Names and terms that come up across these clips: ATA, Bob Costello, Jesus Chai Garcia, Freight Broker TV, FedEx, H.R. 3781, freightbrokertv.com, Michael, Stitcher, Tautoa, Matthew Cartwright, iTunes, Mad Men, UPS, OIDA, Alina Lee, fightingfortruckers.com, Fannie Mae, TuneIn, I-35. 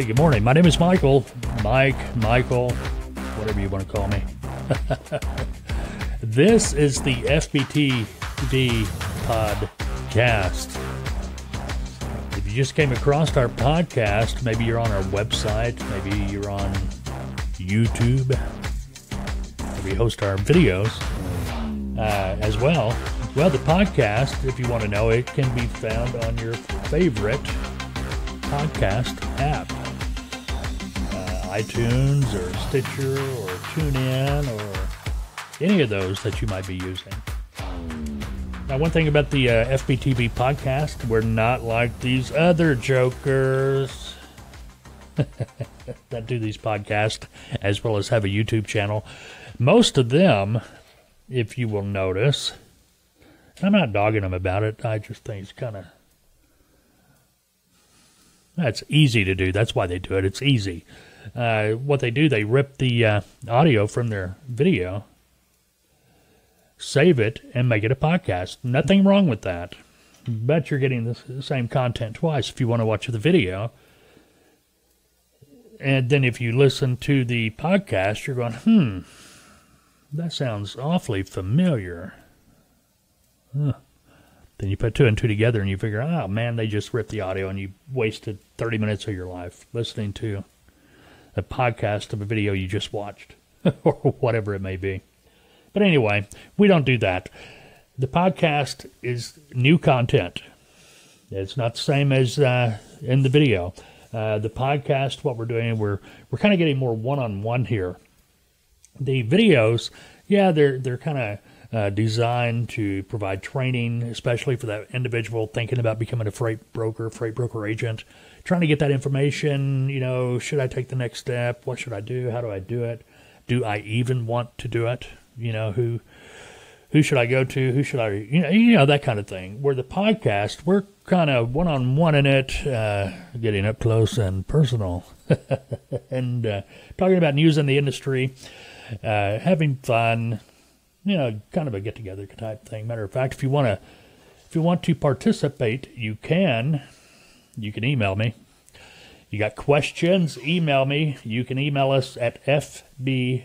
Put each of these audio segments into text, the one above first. Hey, good morning. My name is Michael. Michael, whatever you want to call me. This is the FBTD podcast. If you just came across our podcast, maybe you're on our website, maybe you're on YouTube. We host our videos as well. Well, the podcast, if you want to know, it can be found on your favorite podcast app. iTunes or Stitcher or TuneIn or any of those that you might be using. Now, one thing about the FBTV podcast, we're not like these other jokers that do these podcasts, as well as have a YouTube channel. Most of them, if you will notice, and I'm not dogging them about it, I just think it's kind of, that's easy to do. That's why they do it. It's easy. What they do, they rip the audio from their video, save it, and make it a podcast. Nothing wrong with that. But you're getting the same content twice if you want to watch the video. And then if you listen to the podcast, you're going, that sounds awfully familiar. Huh. Then you put two and two together and you figure, oh man, they just ripped the audio and you wasted 30 minutes of your life listening to a podcast of a video you just watched or whatever it may be. But anyway, we don't do that. The podcast is new content. It's not the same as in the video. The podcast, what we're doing, we're kind of getting more one-on-one here. The videos, yeah, they're kind of designed to provide training, especially for that individual thinking about becoming a freight broker agent, trying to get that information, you know, should I take the next step? What should I do? How do I do it? Do I even want to do it? You know, who should I go to? Who should I, you know, that kind of thing. Where the podcast, we're kind of one-on-one in it, getting up close and personal and talking about news in the industry, having fun, you know, kind of a get-together type thing. Matter of fact, if you want to participate, you can email me. You got questions, email me. You can email us at FBTV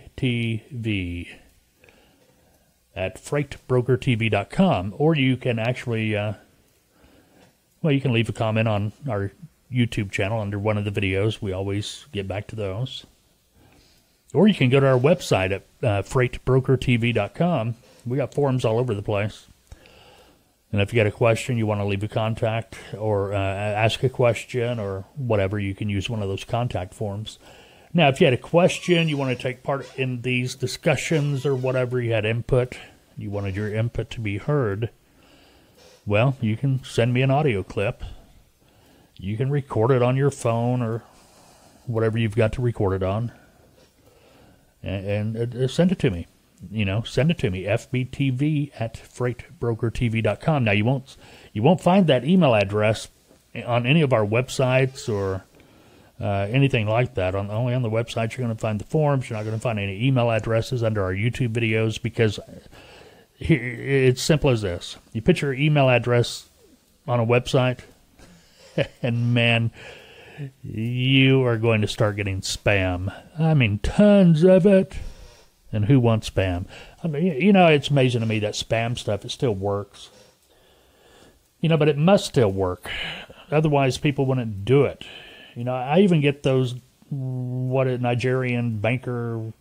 at freightbrokertv.com, or you can actually, you can leave a comment on our YouTube channel under one of the videos. We always get back to those. Or you can go to our website at freightbrokertv.com. We got forums all over the place. And if you got a question, you want to leave a contact or ask a question or whatever, you can use one of those contact forms. Now, if you had a question, you want to take part in these discussions or whatever, you had input, you wanted your input to be heard, well, you can send me an audio clip. You can record it on your phone or whatever you've got to record it on. And send it to me, FBTV at freightbrokertv.com. Now, you won't find that email address on any of our websites or anything like that. Only on the website, you're going to find the forms. You're not going to find any email addresses under our YouTube videos because it's simple as this. You put your email address on a website, and man, you are going to start getting spam. I mean, tons of it. And who wants spam? I mean, you know, it's amazing to me that spam stuff, it still works. You know, but it must still work. Otherwise, people wouldn't do it. You know, I even get those, Nigerian banker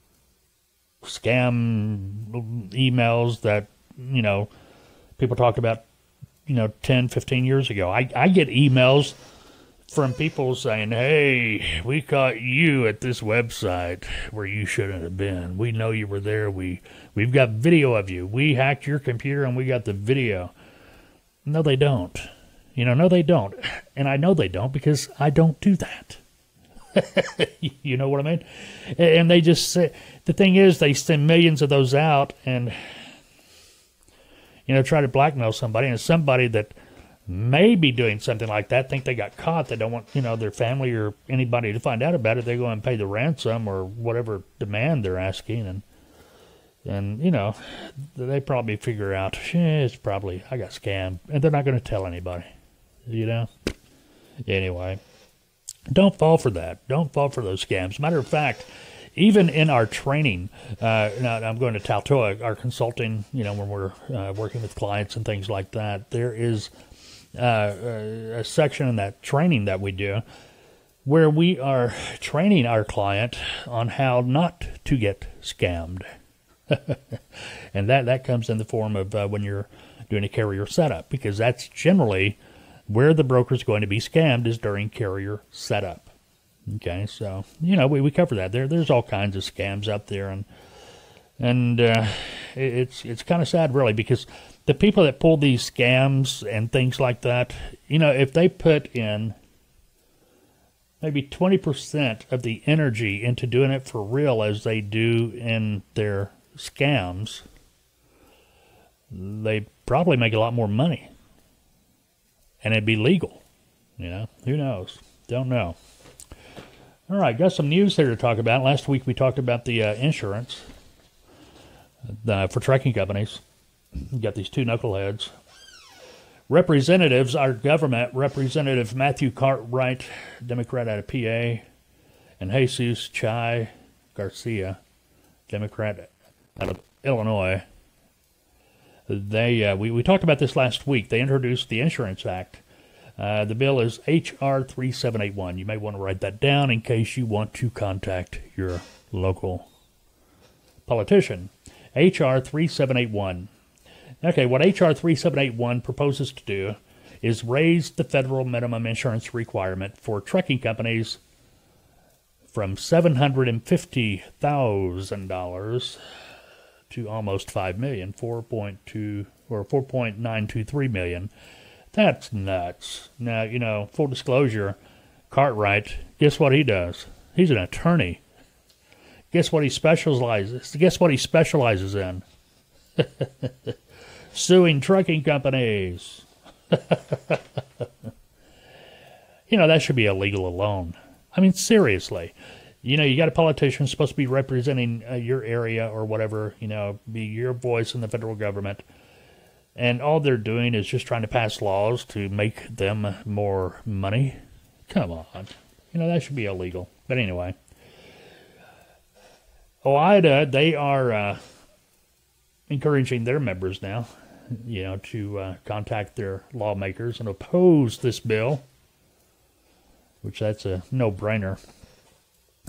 scam emails that, you know, people talked about, 10, 15 years ago. I get emails from people saying, hey, we caught you at this website where you shouldn't have been. We know you were there. We've got video of you. We hacked your computer and we got the video. No, they don't. No, they don't. And I know they don't because I don't do that. You know what I mean? And they just say, the thing is, they send millions of those out and, try to blackmail somebody, and somebody that maybe doing something like that, think they got caught. They don't want, their family or anybody to find out about it. They go and pay the ransom or whatever demand they're asking. And they probably figure out, it's probably, I got scammed. And they're not going to tell anybody, Anyway, Don't fall for that. Don't fall for those scams. Matter of fact, even in our training, now I'm going to Tautoa, our consulting, when we're working with clients and things like that, there is a section in that training that we do where we are training our client on how not to get scammed. And that comes in the form of when you're doing a carrier setup, because that's generally where the broker's going to be scammed, is during carrier setup. Okay, so, we cover that. There's all kinds of scams out there, and it's kind of sad, really, because the people that pull these scams and things like that, if they put in maybe 20% of the energy into doing it for real as they do in their scams, they probably make a lot more money. And it'd be legal, Who knows? Don't know. All right, got some news here to talk about. Last week we talked about the insurance for trucking companies. You got these two knuckleheads. Representatives, our government, Representative Matthew Cartwright, Democrat out of PA, and Jesus Chai Garcia, Democrat out of Illinois. They we talked about this last week. They introduced the Insurance Act. The bill is H.R. 3781. You may want to write that down in case you want to contact your local politician. H.R. 3781. Okay, what H.R. 3781 proposes to do is raise the federal minimum insurance requirement for trucking companies from $750,000 to almost $5 million, 4.2 or 4.923 million. That's nuts. Now, full disclosure, Cartwright, guess what he does? He's an attorney. Guess what he specializes? In? Suing trucking companies. That should be illegal alone. I mean, seriously. You got a politician supposed to be representing your area or whatever, be your voice in the federal government. And all they're doing is just trying to pass laws to make them more money. Come on. That should be illegal. But anyway. OIDA, they are encouraging their members now, to contact their lawmakers and oppose this bill, which that's a no-brainer.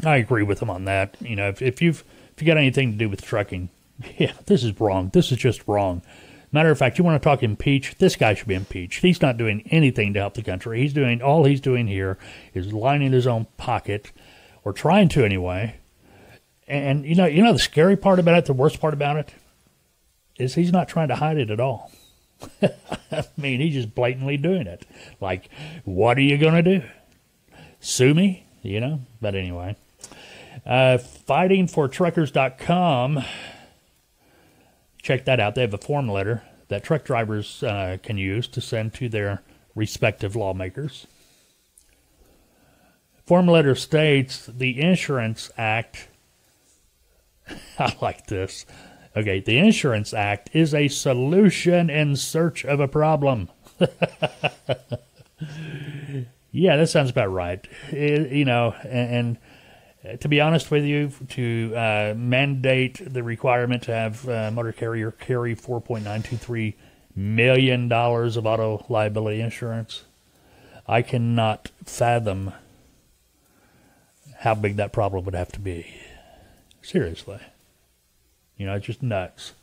I agree with them on that. If you got anything to do with trucking, yeah, this is wrong. This is just wrong. Matter of fact, you want to talk impeach? This guy should be impeached. He's not doing anything to help the country. All he's doing here is lining his own pocket, or trying to anyway. And you know the scary part about it, the worst part about it, is he's not trying to hide it at all. He's just blatantly doing it. Like, what are you gonna do? Sue me? But anyway. Fightingfortruckers.com. Check that out. They have a form letter that truck drivers can use to send to their respective lawmakers. Form letter states the Insurance Act. I like this. Okay, the Insurance Act is a solution in search of a problem. Yeah, that sounds about right. And to be honest with you, to mandate the requirement to have a motor carrier carry $4.923 million of auto liability insurance, I cannot fathom how big that problem would have to be. Seriously. It's just nuts.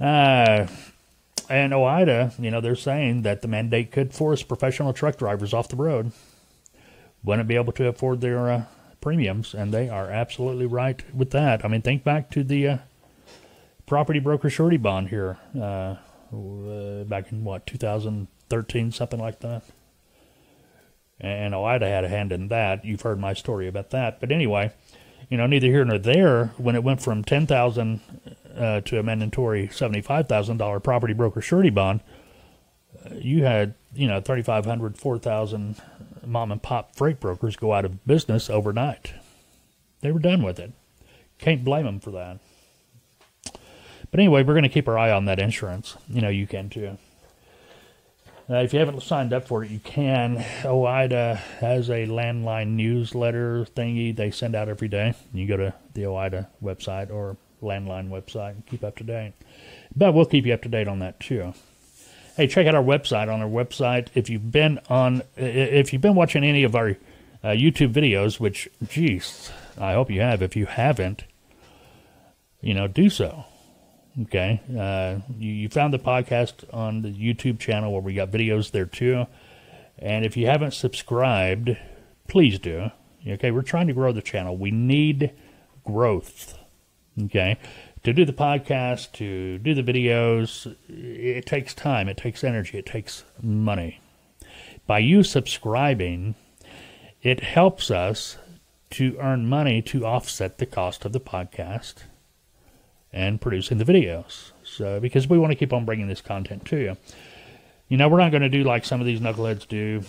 And OIDA, they're saying that the mandate could force professional truck drivers off the road. Wouldn't be able to afford their premiums, and they are absolutely right with that. Think back to the property broker surety bond here back in, 2013, something like that. And OIDA had a hand in that. You've heard my story about that. But anyway, neither here nor there, when it went from $10,000 to a mandatory $75,000 property broker surety bond, you had, 3,500, 4,000 mom and pop freight brokers go out of business overnight. They were done with it. Can't blame them for that. But anyway, we're going to keep our eye on that insurance. You can too. If you haven't signed up for it, you can. OIDA has a landline newsletter thingy they send out every day. You go to the OIDA website or landline website and keep up to date. But we'll keep you up to date on that too. Hey, check out our website. On our website, if you've been watching any of our YouTube videos, which, geez, I hope you have. If you haven't, you know, do so. Okay, you found the podcast on the YouTube channel where we got videos there too. And if you haven't subscribed, please do. Okay, we're trying to grow the channel. We need growth. Okay, to do the podcast, to do the videos, it takes time, it takes energy, it takes money. By you subscribing, it helps us to earn money to offset the cost of the podcast and producing the videos. So, because we want to keep on bringing this content to you. You know, we're not going to do like some of these knuckleheads do,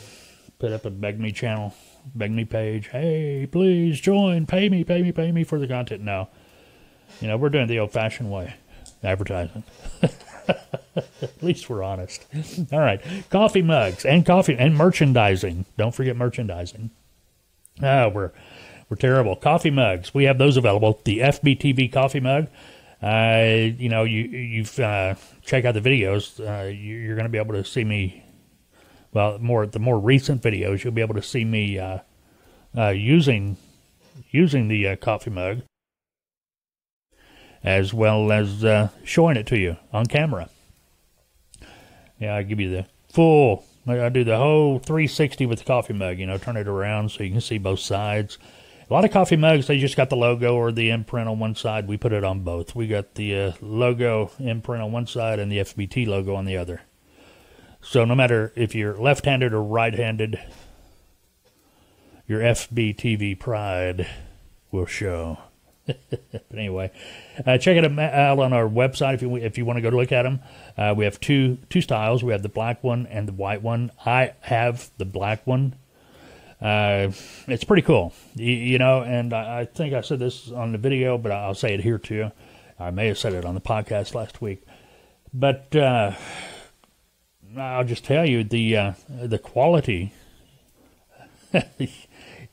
put up a Beg Me channel, Beg Me page. Hey, please join, pay me for the content. No. You know, we're doing the old-fashioned way, advertising. At least we're honest. All right, coffee mugs and coffee and merchandising. Don't forget merchandising. Oh, we're terrible. Coffee mugs. We have those available. The FBTV coffee mug. You know, you've check out the videos. You're going to be able to see me. Well, the more recent videos, you'll be able to see me using the coffee mug, as well as showing it to you on camera. Yeah, I give you the full, I do the whole 360 with the coffee mug, you know, turn it around so you can see both sides. A lot of coffee mugs, they just got the logo or the imprint on one side. We put it on both. We got the logo imprint on one side and the FBT logo on the other. So no matter if you're left-handed or right-handed, your FBTV pride will show. But anyway, check it out on our website if you want to go look at them. We have two styles. We have the black one and the white one. I have the black one. It's pretty cool, you know. And I think I said this on the video, but I'll say it here too. I may have said it on the podcast last week, but I'll just tell you the quality.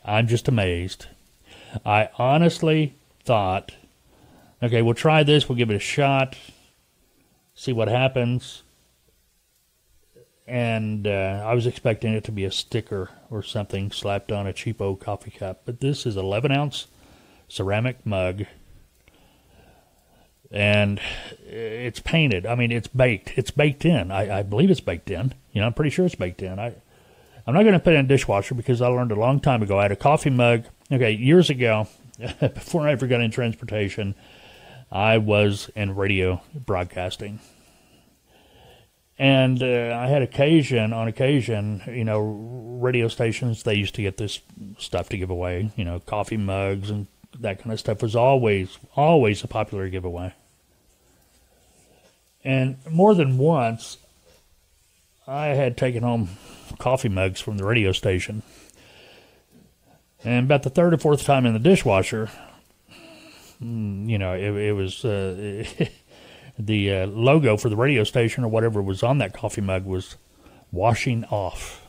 I'm just amazed. I honestly thought, okay, we'll try this, we'll give it a shot, see what happens. And I was expecting it to be a sticker or something slapped on a cheapo coffee cup, but this is 11-ounce ceramic mug, and it's painted. I mean, it's baked. It's baked in. I believe it's baked in. You know, I'm pretty sure it's baked in. I'm not going to put it in a dishwasher because I learned a long time ago. I had a coffee mug, okay, years ago. Before I ever got in transportation, I was in radio broadcasting. And I had on occasion, you know, radio stations, they used to get this stuff to give away. You know, coffee mugs and that kind of stuff was always a popular giveaway. And more than once, I had taken home coffee mugs from the radio station. And about the third or fourth time in the dishwasher, you know, it was the logo for the radio station or whatever was on that coffee mug was washing off.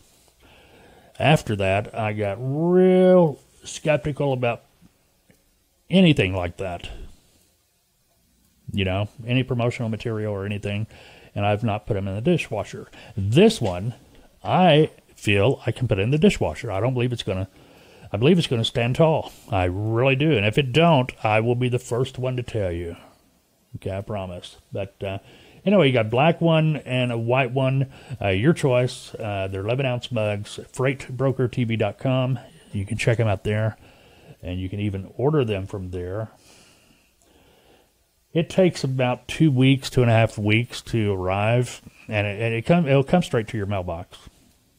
After that, I got real skeptical about anything like that. You know, any promotional material or anything, and I've not put them in the dishwasher. This one, I feel I can put in the dishwasher. I believe it's going to stand tall. I really do. And if it don't, I will be the first one to tell you. Okay, I promise. But anyway, you got black one and a white one. Your choice. They're 11-ounce mugs. freightbrokertv.com. You can check them out there. And you can even order them from there. It takes about 2 weeks, 2.5 weeks to arrive. And it'll come straight to your mailbox.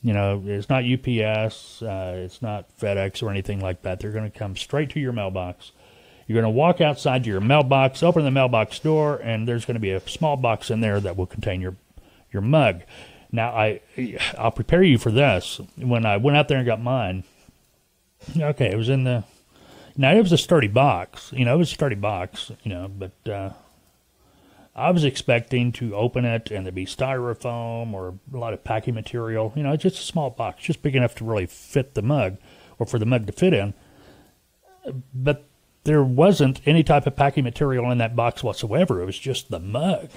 You know, it's not UPS, it's not FedEx or anything like that. They're going to come straight to your mailbox. You're going to walk outside to your mailbox, open the mailbox door, and there's going to be a small box in there that will contain your mug. Now, I'll prepare you for this. When I went out there and got mine, okay, it was in the... Now, it was a sturdy box, you know, but I was expecting to open it and there'd be styrofoam or a lot of packing material. You know, it's just a small box, just big enough to really fit the mug or for the mug to fit in. But there wasn't any type of packing material in that box whatsoever. It was just the mug.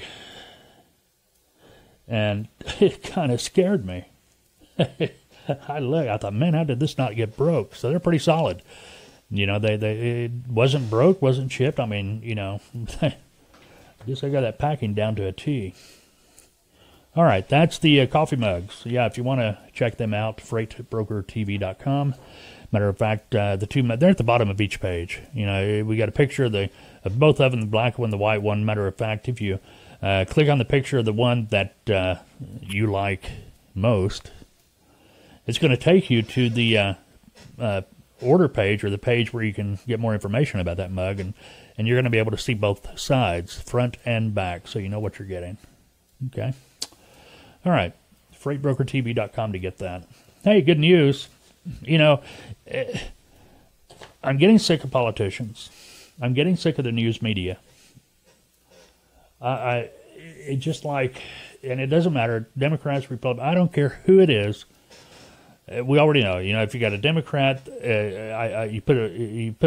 And it kind of scared me. I thought, man, how did this not get broke? So they're pretty solid. You know, it wasn't broke, wasn't chipped. I mean, you know, I guess I got that packing down to a T. All right, that's the coffee mugs. So, yeah, if you want to check them out, freightbrokertv.com. Matter of fact, the two, they're at the bottom of each page. You know, we got a picture of both of them, the black one, the white one. Matter of fact, if you click on the picture of the one that you like most, it's going to take you to the order page, or the page where you can get more information about that mug, and you're going to be able to see both sides, front and back, so you know what you're getting. Okay? All right. FreightBrokerTV.com to get that. Hey, good news. You know, I'm getting sick of politicians. I'm getting sick of the news media. It just like, and it doesn't matter, Democrats, Republicans, I don't care who it is. We already know, you know, if you got a Democrat, you put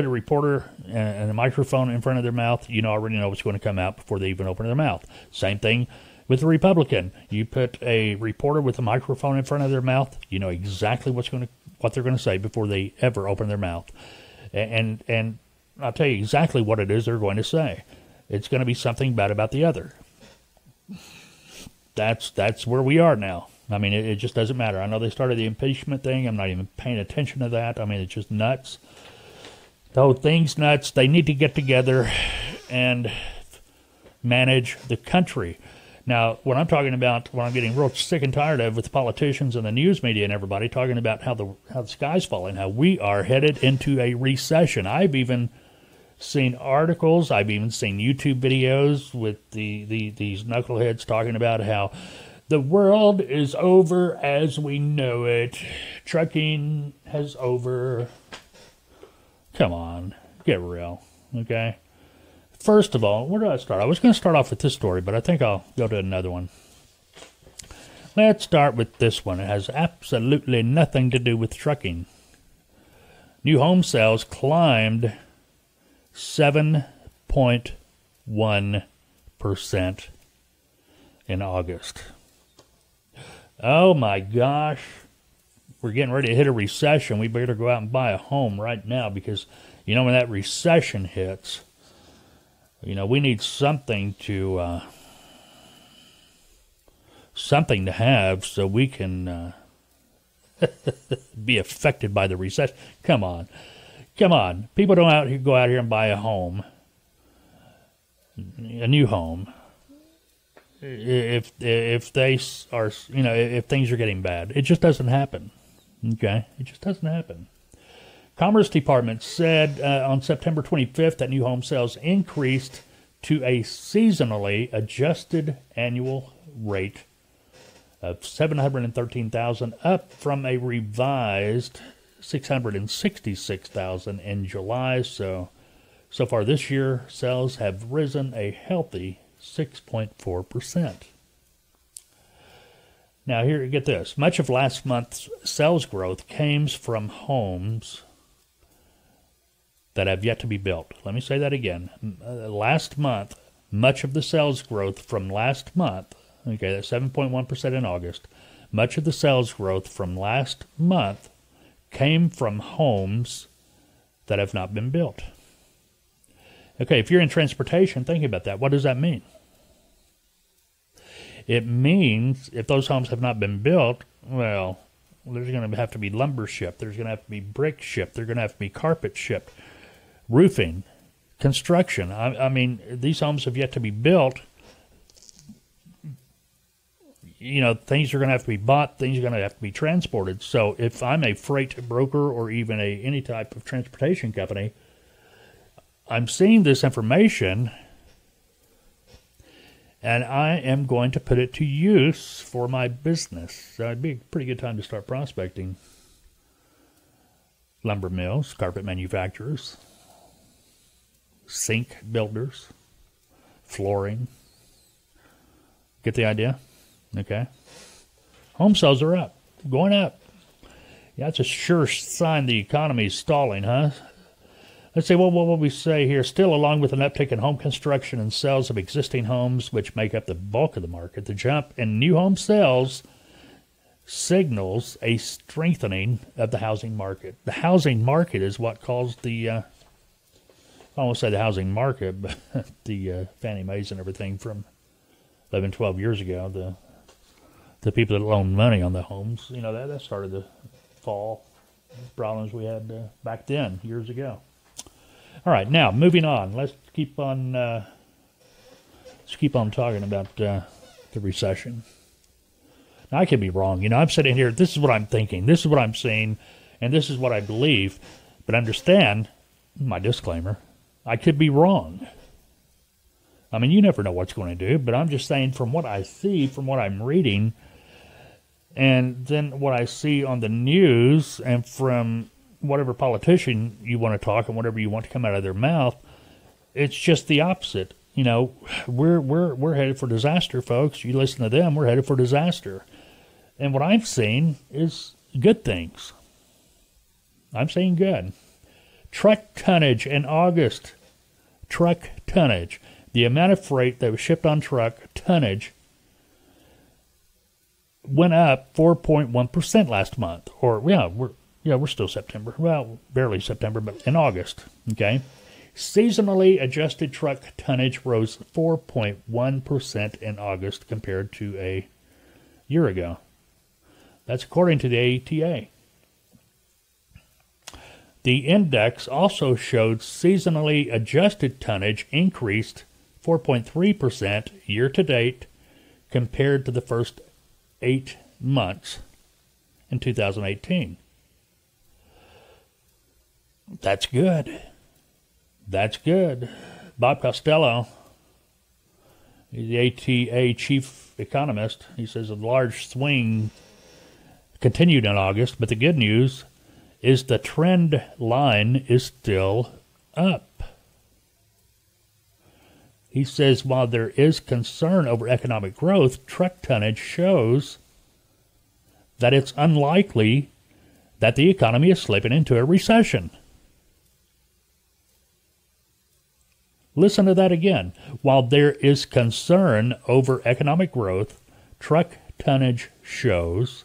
a reporter and a microphone in front of their mouth, you know, already know what's going to come out before they even open their mouth. Same thing with a Republican. You put a reporter with a microphone in front of their mouth, you know exactly what they're going to say before they ever open their mouth. And I'll tell you exactly what it is they're going to say. It's going to be something bad about the other. That's where we are now. I mean, it just doesn't matter. I know they started the impeachment thing. I'm not even paying attention to that. I mean, it's just nuts. The whole thing's nuts. They need to get together and manage the country. Now, what I'm talking about, what I'm getting real sick and tired of with politicians and the news media and everybody talking about how the sky's falling, how we are headed into a recession. I've even seen articles. I've even seen YouTube videos with these knuckleheads talking about how the world is over as we know it. Trucking has over. Come on, get real, okay? First of all, where do I start? I was going to start off with this story, but I think I'll go to another one. Let's start with this one. It has absolutely nothing to do with trucking. New home sales climbed 7.1% in August. Oh my gosh, we're getting ready to hit a recession. We better go out and buy a home right now, because, you know, when that recession hits, you know, we need something to have so we can be affected by the recession. Come on. People don't go out here and buy a home, a new home, if they are, you know, if things are getting bad. It just doesn't happen. Okay? It just doesn't happen. Commerce Department said on September 25th that new home sales increased to a seasonally adjusted annual rate of 713,000, up from a revised 666,000 in July. So far this year, sales have risen a healthy 6.4%. Now here, get this. Much of last month's sales growth came from homes that have yet to be built. Let me say that again. Last month, much of the sales growth from last month, okay, that's 7.1% in August, much of the sales growth from last month came from homes that have not been built. Okay, if you're in transportation, think about that. What does that mean? It means if those homes have not been built, well, there's going to have to be lumber shipped. There's going to have to be brick shipped. There's going to have to be carpet shipped, roofing, construction. I mean, these homes have yet to be built. You know, things are going to have to be bought. Things are going to have to be transported. So if I'm a freight broker or even any type of transportation company, I'm seeing this information, and I am going to put it to use for my business. So it'd be a pretty good time to start prospecting lumber mills, carpet manufacturers, sink builders, flooring, Get the idea? Okay. Home sales are up, going up. Yeah, that's a sure sign the economy is stalling, huh? Let's see, well, what will we say here? Still, along with an uptick in home construction and sales of existing homes, which make up the bulk of the market, the jump in new home sales signals a strengthening of the housing market. The housing market is what caused the, I won't say the housing market, but the Fannie Mae's and everything from 11, 12 years ago, the people that loaned money on the homes, you know, that started the fall problems we had back then, years ago. All right, now moving on. Let's keep on talking about the recession. Now, I could be wrong. You know, I'm sitting here. This is what I'm thinking. This is what I'm seeing, and this is what I believe. But understand my disclaimer: I could be wrong. I mean, you never know what's going to do. But I'm just saying from what I see, from what I'm reading, and then what I see on the news, and from whatever politician you want to talk and whatever you want to come out of their mouth, it's just the opposite. You know, we're headed for disaster, folks. You listen to them, we're headed for disaster. And what I've seen is good things. I'm saying good. Truck tonnage in August. Truck tonnage. The amount of freight that was shipped on truck tonnage went up 4.1% last month. Or, yeah, we're still September. Well, barely September, but in August, okay? Seasonally adjusted truck tonnage rose 4.1% in August compared to a year ago. That's according to the ATA. The index also showed seasonally adjusted tonnage increased 4.3% year-to-date compared to the first 8 months in 2018. That's good. That's good. Bob Costello, the ATA chief economist, he says a large swing continued in August, but the good news is the trend line is still up. He says while there is concern over economic growth, truck tonnage shows that it's unlikely that the economy is slipping into a recession. Listen to that again. While there is concern over economic growth, truck tonnage shows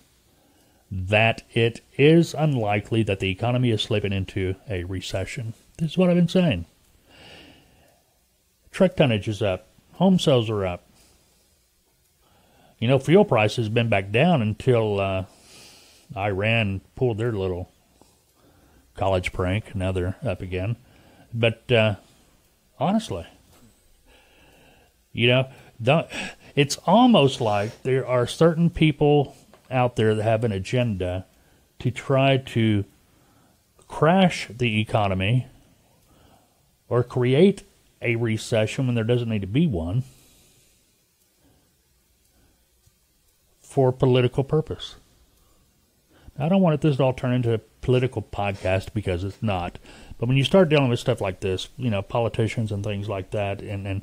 that it is unlikely that the economy is slipping into a recession. This is what I've been saying. Truck tonnage is up. Home sales are up. You know, fuel prices have been back down until Iran pulled their little college prank. Now they're up again. But honestly, you know, it's almost like there are certain people out there that have an agenda to try to crash the economy or create a recession when there doesn't need to be one for political purpose. I don't want this to all turn into a political podcast because it's not. But when you start dealing with stuff like this, you know, politicians and things like that, and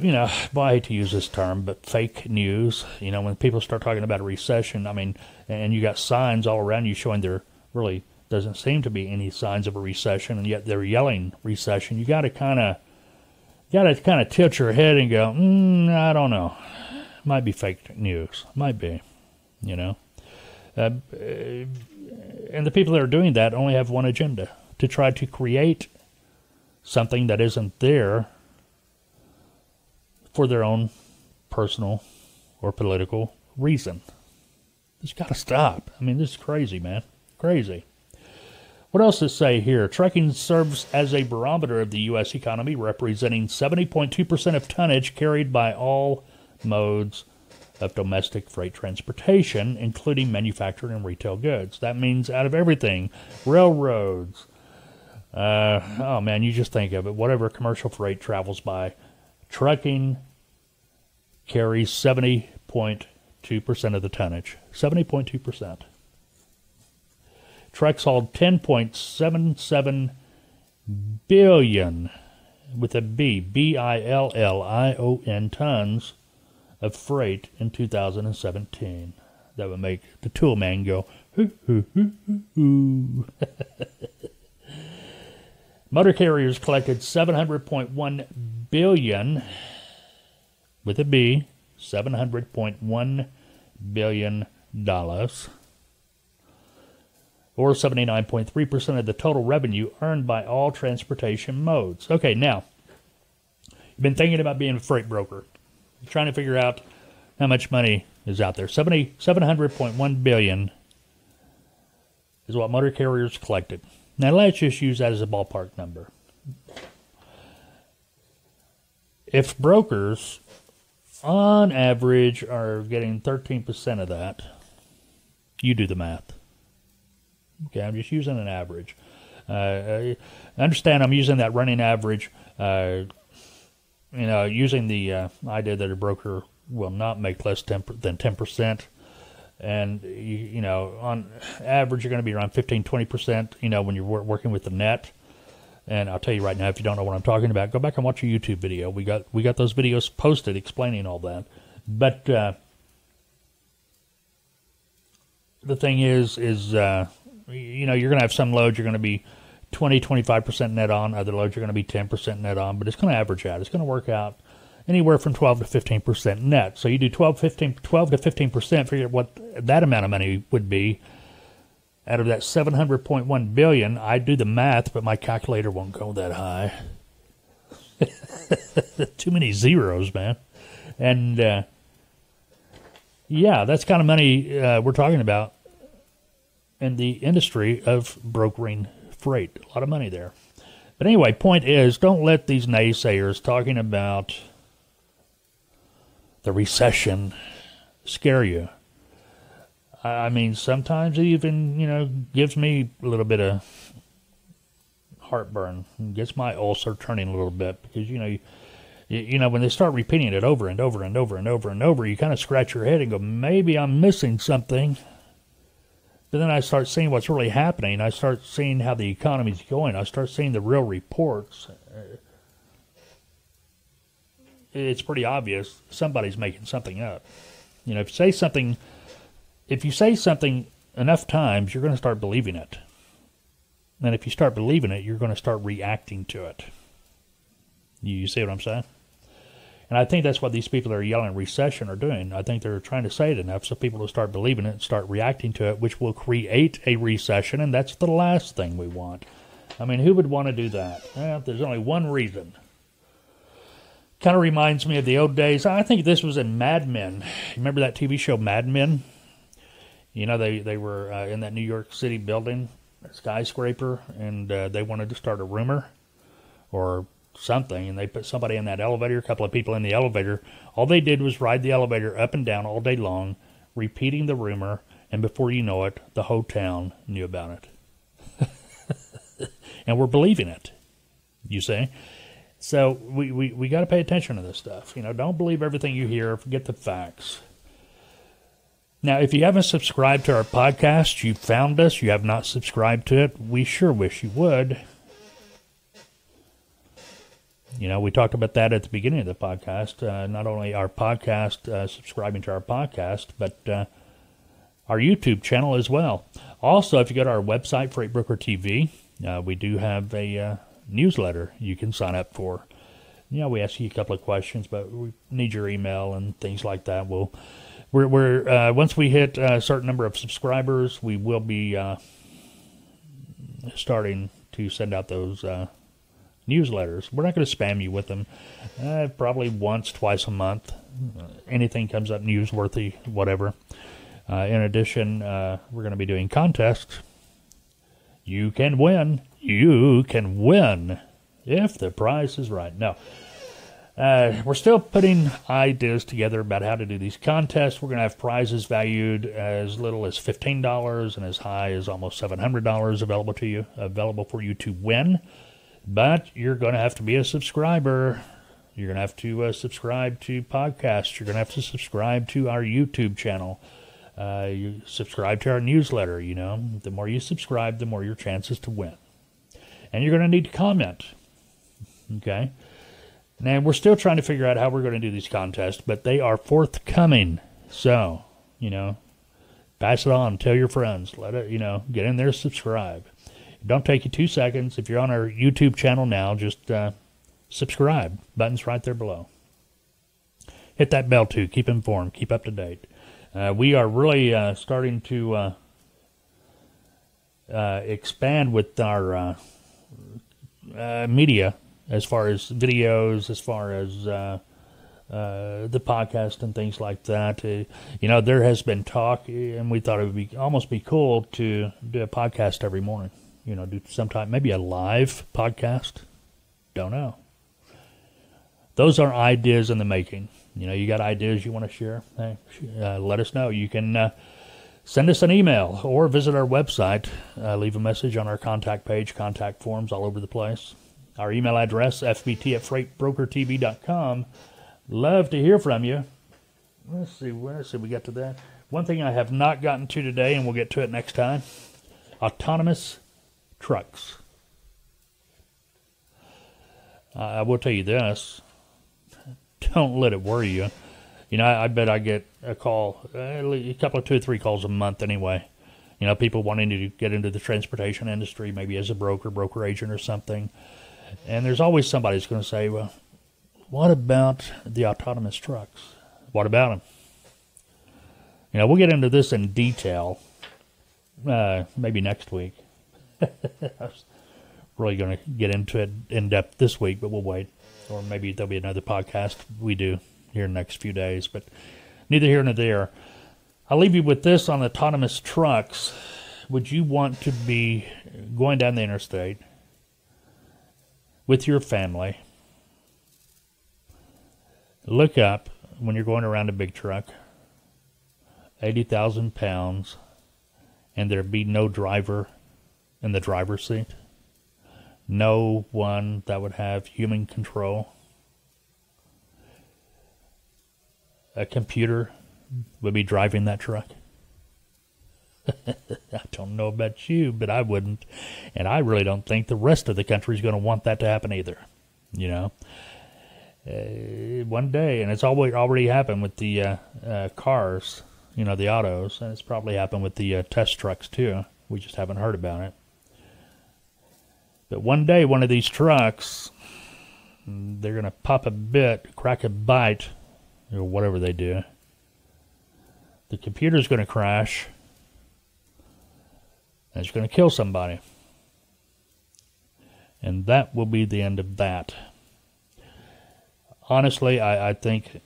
you know, well, I hate to use this term, but fake news. You know, when people start talking about a recession, I mean, and you got signs all around you showing there really doesn't seem to be any signs of a recession, and yet they're yelling recession. You got to kind of tilt your head and go, I don't know. Might be fake news. Might be, you know. And the people that are doing that only have one agenda, to try to create something that isn't there for their own personal or political reason. It's got to stop. I mean, this is crazy, man. Crazy. What else does it say here? Trucking serves as a barometer of the U.S. economy, representing 70.2% of tonnage carried by all modes of domestic freight transportation, including manufactured and retail goods. That means out of everything, railroads, oh man, you just think of it, whatever commercial freight travels by, trucking carries 70.2% of the tonnage, 70.2%. Trucks hauled 10.77 billion, with a B, B-I-L-L-I-O-N tons of freight in 2017. That would make the tool man go, hoo, hoo, hoo, hoo, hoo. Motor carriers collected $700.1 billion, with a B, $700.1 billion, or 79.3% of the total revenue earned by all transportation modes. Okay, now, you've been thinking about being a freight broker. You're trying to figure out how much money is out there. $700.1 billion is what motor carriers collected. Now, let's just use that as a ballpark number. If brokers, on average, are getting 13% of that, you do the math. Okay, I'm just using an average. Understand I'm using that running average, using the idea that a broker will not make less than 10%. And, you know, on average, you're going to be around 15, 20%, you know, when you're working with the net. And I'll tell you right now, if you don't know what I'm talking about, go back and watch a YouTube video. We got those videos posted explaining all that. But the thing is you know, you're going to have some loads you're going to be 20, 25% net on. Other loads you're going to be 10% net on. But it's going to average out. It's going to work out anywhere from 12 to 15% net. So you do 12 to 15%, figure out what that amount of money would be. Out of that $700.1 billion, I do the math, but my calculator won't go that high. Too many zeros, man. And, yeah, that's kind of money we're talking about in the industry of brokering freight. A lot of money there. But anyway, point is, don't let these naysayers talking about the recession scare you. I mean, sometimes it even, you know, gives me a little bit of heartburn, gets my ulcer turning a little bit, because, you know, you know when they start repeating it over and over and over and over and over, you kind of scratch your head and go, maybe I'm missing something. But then I start seeing what's really happening. I start seeing how the economy's going. I start seeing the real reports. It's pretty obvious somebody's making something up. You know, if you say something... If you say something enough times, you're going to start believing it. And if you start believing it, you're going to start reacting to it. You see what I'm saying? And I think that's what these people that are yelling recession are doing. I think they're trying to say it enough so people will start believing it and start reacting to it, which will create a recession, and that's the last thing we want. I mean, who would want to do that? Well, there's only one reason. Kind of reminds me of the old days. I think this was in Mad Men. Remember that TV show Mad Men? You know, they were in that New York City building, a skyscraper, and they wanted to start a rumor or something, and they put somebody in that elevator, a couple of people in the elevator. All they did was ride the elevator up and down all day long, repeating the rumor, and before you know it, the whole town knew about it. And we're believing it, you see. So we got to pay attention to this stuff. You know, don't believe everything you hear. Get the facts. Now, if you haven't subscribed to our podcast, you found us, you have not subscribed to it, we sure wish you would. You know, we talked about that at the beginning of the podcast. Not only our podcast, subscribing to our podcast, but our YouTube channel as well. Also, if you go to our website, Freight Broker TV, we do have a newsletter you can sign up for. You know, we ask you a couple of questions, but we need your email and things like that. We're once we hit a certain number of subscribers, we will be starting to send out those newsletters. We're not going to spam you with them. Probably once, twice a month. Anything comes up newsworthy, whatever. In addition, we're going to be doing contests. You can win. You can win if the price is right. No. We're still putting ideas together about how to do these contests. We're going to have prizes valued as little as $15 and as high as almost $700 available for you to win. But you're going to have to be a subscriber. You're going to have to subscribe to podcasts. You're going to have to subscribe to our YouTube channel. You subscribe to our newsletter, you know. The more you subscribe, the more your chances to win. And you're going to need to comment. Okay? And we're still trying to figure out how we're going to do these contests, but they are forthcoming. So, you know, pass it on. Tell your friends. Let it, you know, get in there, subscribe. It don't take you 2 seconds. If you're on our YouTube channel now, just subscribe. Button's right there below. Hit that bell, too. Keep informed. Keep up to date. We are really starting to expand with our media, as far as videos, as far as the podcast and things like that. You know, there has been talk, and we thought it would be almost be cool to do a podcast every morning. You know, do sometime, maybe a live podcast. Don't know. Those are ideas in the making. You know, you got ideas you want to share? Hey, let us know. You can send us an email or visit our website. Leave a message on our contact page, contact forms all over the place. Our email address, fbt@freightbrokertv.com. Love to hear from you. Let's see, we got to that. One thing I have not gotten to today, and we'll get to it next time, autonomous trucks. I will tell you this. Don't let it worry you. You know, I bet I get a call, a couple of 2 or 3 calls a month anyway. You know, people wanting to get into the transportation industry, maybe as a broker agent or something. And there's always somebody who's going to say, well, what about the autonomous trucks? What about them? You know, we'll get into this in detail maybe next week. I was really going to get into it in depth this week, but we'll wait. Or maybe there'll be another podcast we do here in the next few days, but neither here nor there. I'll leave you with this on autonomous trucks. Would you want to be going down the interstate with your family? Look up when you're going around a big truck, 80,000 pounds, and there be no driver in the driver's seat. No one that would have human control. A computer would be driving that truck. I don't know about you, but I wouldn't. And I really don't think the rest of the country is going to want that to happen either. You know, one day, and it's already happened with the cars, you know, the autos, and it's probably happened with the test trucks too. We just haven't heard about it. But one day, one of these trucks, they're going to pop a bit, crack a bite, or whatever they do. The computer's going to crash, and it's going to kill somebody. And that will be the end of that. Honestly, I think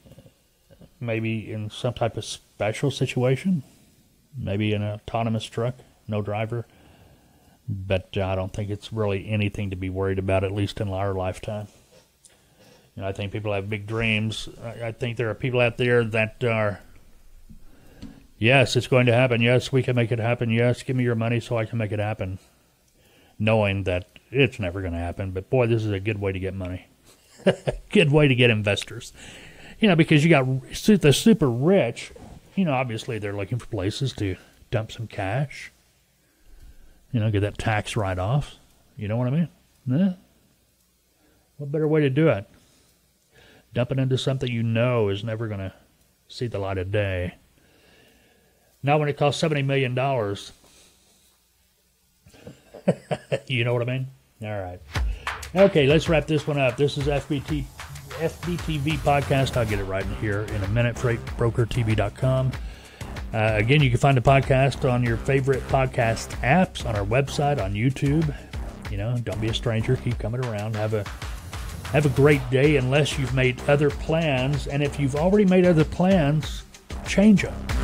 maybe in some type of special situation, maybe an autonomous truck, no driver. But I don't think it's really anything to be worried about, at least in our lifetime. You know, I think people have big dreams. I think there are people out there that are, yes, it's going to happen. Yes, we can make it happen. Yes, give me your money so I can make it happen. Knowing that it's never going to happen. But boy, this is a good way to get money. Good way to get investors. You know, because you got the super rich, you know, obviously they're looking for places to dump some cash. You know, get that tax write-off. You know what I mean? Yeah. What better way to do it? Dump it into something you know is never going to see the light of day. Not when it costs $70 million. You know what I mean? All right. Okay, let's wrap this one up. This is FBTV Podcast. I'll get it right in here in a minute. FreightBrokerTV.com. Again, you can find the podcast on your favorite podcast apps, on our website, on YouTube. You know, don't be a stranger. Keep coming around. Have a great day unless you've made other plans. And if you've already made other plans, change them.